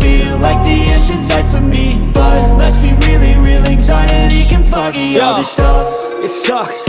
feel like the end's in sight for me, but let's be really real, anxiety can foggy all this stuff. It sucks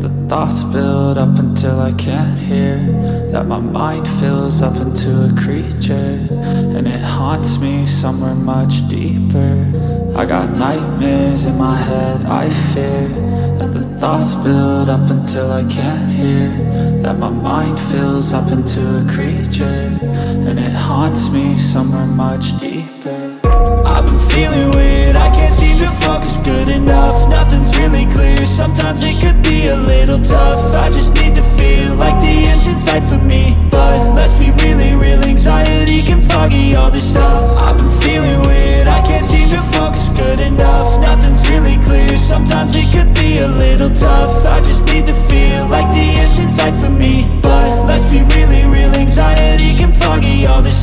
the thoughts build up until I can't hear, that my mind fills up into a creature, and it haunts me somewhere much deeper. I got nightmares in my head, I fear that the thoughts build up until I can't hear, that my mind fills up into a creature, and it haunts me somewhere much deeper. I've been feeling weird, I can't seem to focus good enough, nothing's really clear, sometimes it could be a little tough. I just need to feel like the end's in sight for me, but let's be really real, anxiety can foggy all this stuff. I've been feeling weird, I can't seem to focus good enough, nothing's really clear, sometimes it could be a little tough. I just need to feel like the end's in sight for me, but let's be really real, anxiety can foggy all this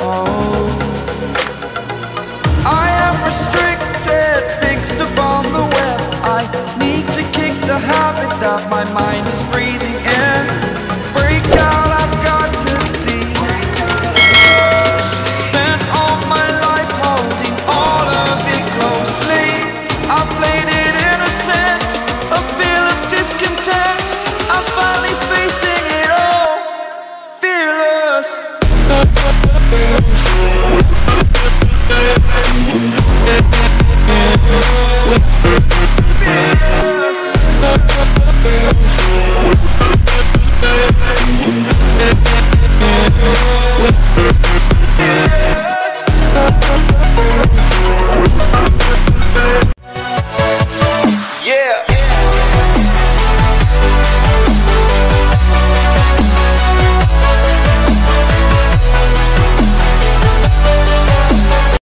Oh, I am restricted, fixed upon the web. I need to kick the habit that my mind is breathing.